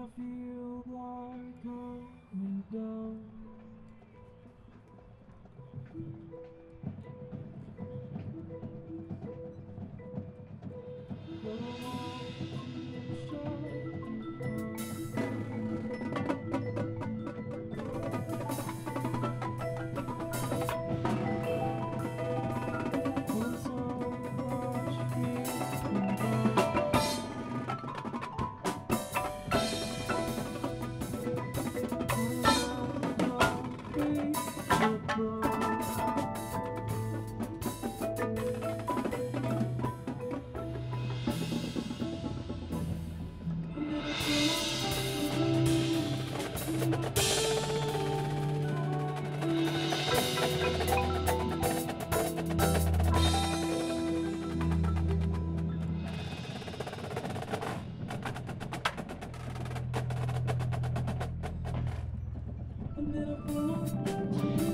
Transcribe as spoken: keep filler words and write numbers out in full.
I feel like coming down. I'm